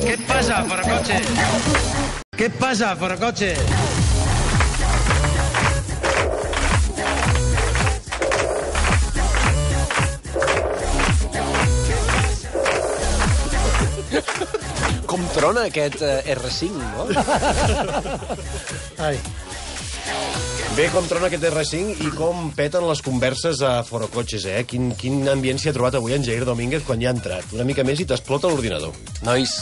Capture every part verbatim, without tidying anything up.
¿Qué pasa, Forocoches? ¿Qué pasa, Forocoches? Com trona aquest eh, erre cinc, no? Ai. Bé, com trona aquest erre cinc i com peten les converses a Forocoches, eh? Quin, quin ambient s'hi ha trobat avui en Jair Domínguez quan hi ha entrat. Una mica més i t'explota l'ordinador. Nois,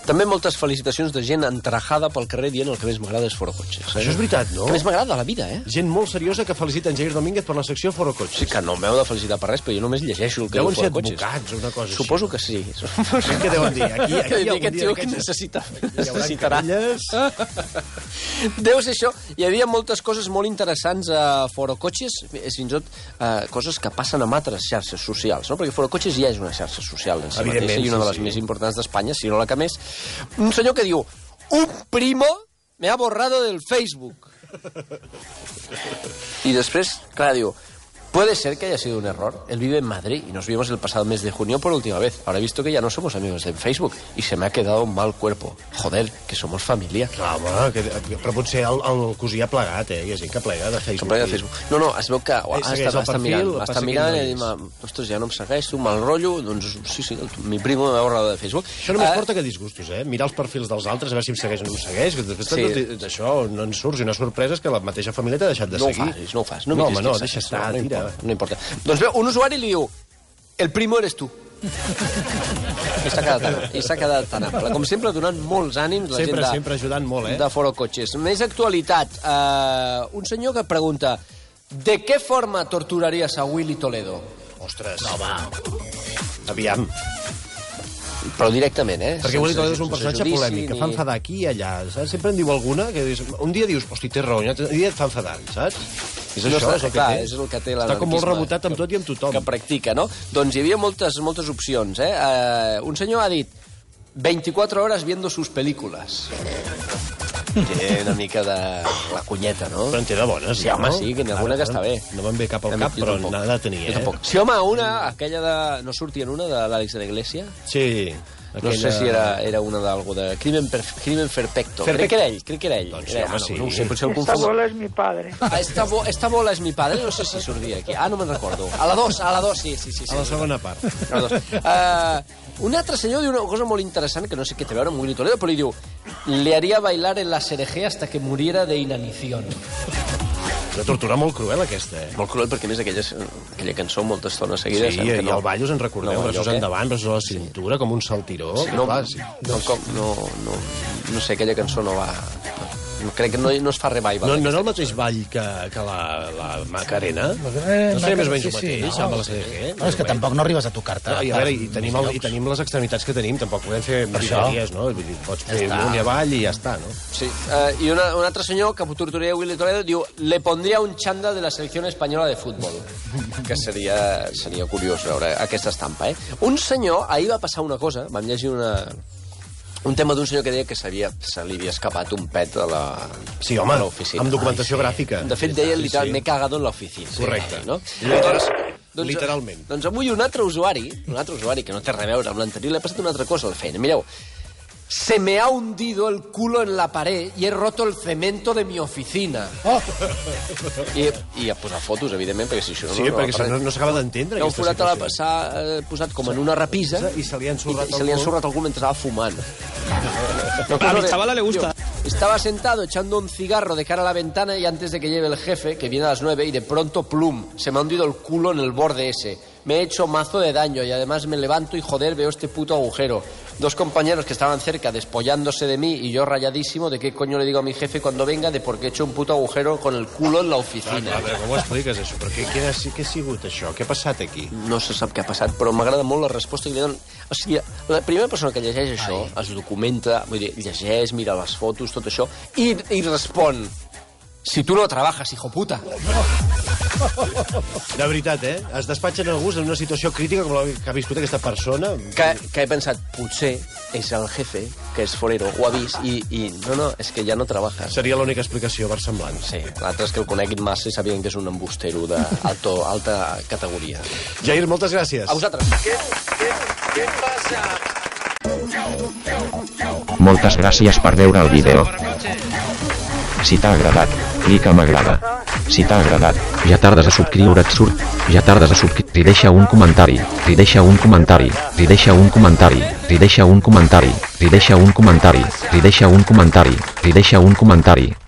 també moltes felicitacions de gent entrajada pel carrer dient el que més m'agrada és Forocoches. Eh? Això és veritat, no? Que més m'agrada la vida, eh? Gent molt seriosa que felicita en Jair Domínguez per la secció Forocoches. Sí que no m'heu de felicitar per res, però jo només llegeixo el que diu Forocoches. Deuen ser advocats o una cosa així. Suposo que sí. Sí que deuen dir. Aquí, aquí hi ha un dia que necessita, necessitarà. Deu ser això. Hi havia moltes coses molt interessants a Forocoches, fins i tot eh, coses que passen amb altres xarxes socials, no? Perquè Forocoches ja és una xarxa social en si mateixa i una de les sí, més importants d'Espanya, si no la que més. Un senyor que diu, un primo me ha borrado del Facebook. Y después, claro, digo, puede ser que haya sido un error. Él vive en Madrid y nos vimos el pasado mes de junio por última vez. Ahora he visto que ya no somos amigos en Facebook y se me ha quedado un mal cuerpo. Joder, que somos familia. Clar, home, que, però potser el, el cosí ha plegat, eh? Hi ha gent que plega de Facebook. Que plega de Facebook. No, no, es veu que ha estat mirant. Ha estat mirant i ha dit, ostres, ja no em segueix, tu, mal rotllo. Doncs sí, sí, mi primo m'ha borrat de Facebook. Això només porta que disgustos, eh? Mirar els perfils dels altres, a veure si em segueix o no em segueix. Això no en surts i una sorpresa és que la mateixa família t'ha deixat de seguir. No ho facis, no ho facis. No, home, no, deixa estar, tira. No importa. Doncs veu, un usuari li diu, el primo eres tu. I s'ha quedat, quedat tan ample. Com sempre, donant molts ànims la sempre, gent de, sempre ajudant molt, eh? De Forocoches. Més actualitat. Uh, un senyor que pregunta, de què forma torturaries a Willy Toledo? Ostres. No, va. Aviam. Però directament, eh? Perquè Willy Toledo és un personatge polèmic, que fa enfadar aquí i allà, saps? Sempre en diu alguna que dius, un dia dius, hosti, té raó, un dia et fa enfadar, saps? És això, és el que té. És el que té l'anarquisme. Està com molt rebotat amb tot i amb tothom. Que practica, no? Doncs hi havia moltes, moltes opcions, eh? Uh, un senyor ha dit, veinticuatro horas viendo sus películas. Té una mica de la cunyeta, no? Però en té de bones, sí, no? Home, sí, que alguna que està bé. No me'n ve cap al cap, però n'ha de tenir, eh? Sí, home, una, aquella de... No sortia en una, de l'Àlex de la Iglesia? Sí. No sé si era una d'algo de... Crimen perfecto. Crec que era ell, crec que era ell. Doncs sí, home, sí. No ho sé, potser el confuso. Esta bola es mi padre. Esta bola es mi padre, no sé si sortia aquí. Ah, no me'n recordo. A la dos, a la dos, sí, sí, sí. A la segona part. A la dos. Ah... Un altre senyor diu una cosa molt interessant, que no sé què té a veure amb Willy Toledo, però li diu, le haría bailar en la S R G hasta que muriera de inanición. Una tortura molt cruel, aquesta, eh? Molt cruel, perquè, més, aquella, aquella cançó moltes tones seguides... Sí, i no, el ballo, us en recordeu, no, braços endavant, braços a la cintura, sí, com un saltiró... Sí, no, va, sí. No, com, no, no, no sé, aquella cançó no va... No, crec que no, no es fa revival. No, no és el mateix ball que, que la, la Macarena? No sé, més o menys el mateix, amb la C D G. No, és que tampoc no arribes a tocar-te. I a veure, i tenim les extremitats que tenim, tampoc podem fer mirineries, no? Pots fer un i avall i ja està, no? Sí, i un altre senyor que torturaria Willy Toledo diu, le pondria un xanda de la selecció espanyola de futbol. Que seria curiós veure aquesta estampa, eh? Un senyor, ahir va passar una cosa, vam llegir una... Un tema d'un senyor que deia que se li havia escapat un pet de l'oficina. Sí, home, amb documentació gràfica. De fet, deia, literalment, m'he cagado en l'oficina. Correcte. Literalment. Doncs avui un altre usuari, un altre usuari que no té res a veure amb l'anterior, li ha passat una altra cosa a la feina. Mireu, se me ha hundido el culo en la pared y he roto el cemento de mi oficina. Oh! I a posar fotos, evidentment, perquè si això no... Sí, perquè no s'acaba d'entendre aquesta situació. Un forat l'ha posat com en una repisa i se li ha ensorrat algú mentre estava fumant. A mi chavala le gusta. Estaba sentado echando un cigarro de cara a la ventana y antes de que llegue el jefe, que viene a las nueve, y de pronto, plum, se me ha hundido el culo en el borde ese. Me he hecho mazo de daño y además me levanto y, joder, veo este puto agujero. Dos compañeros que estaban cerca despollándose de mí y yo rayadísimo de qué coño le digo a mi jefe cuando venga de por qué he hecho un puto agujero con el culo en la oficina. A veure, com ho expliques, això? Però què, què, què ha sigut, això? Què ha passat aquí? No se sap què ha passat, però m'agrada molt la resposta que li donen. O sigui, la primera persona que llegeix això es documenta, vull dir, llegeix, mira les fotos, tot això, i, i respon. Si tu no trabajas, hijo puta. De veritat, eh? Es despatxen algú en una situació crítica com la que ha viscut aquesta persona? Que, que he pensat, potser és el jefe, que és forero, ho ha vist, i, i no, no, és que ja no trabaja. Seria l'única explicació versemblant. Sí, l'altre és que el coneguin massa i sabien que és un embustero d'alta categoria. Jair, moltes gràcies. A vosaltres. Què, què, què passa? Moltes gràcies per veure el vídeo. Si t'ha agradat, clica m'agrada. Si t'ha agradat, ja tardes a subscriure't, surt, ja tardes a subscriure't, t'hi deixa un comentari, t'hi deixa un comentari, t'hi deixa un comentari, t'hi deixa un comentari, t'hi deixa un comentari, t'hi deixa un comentari, t'hi deixa un comentari.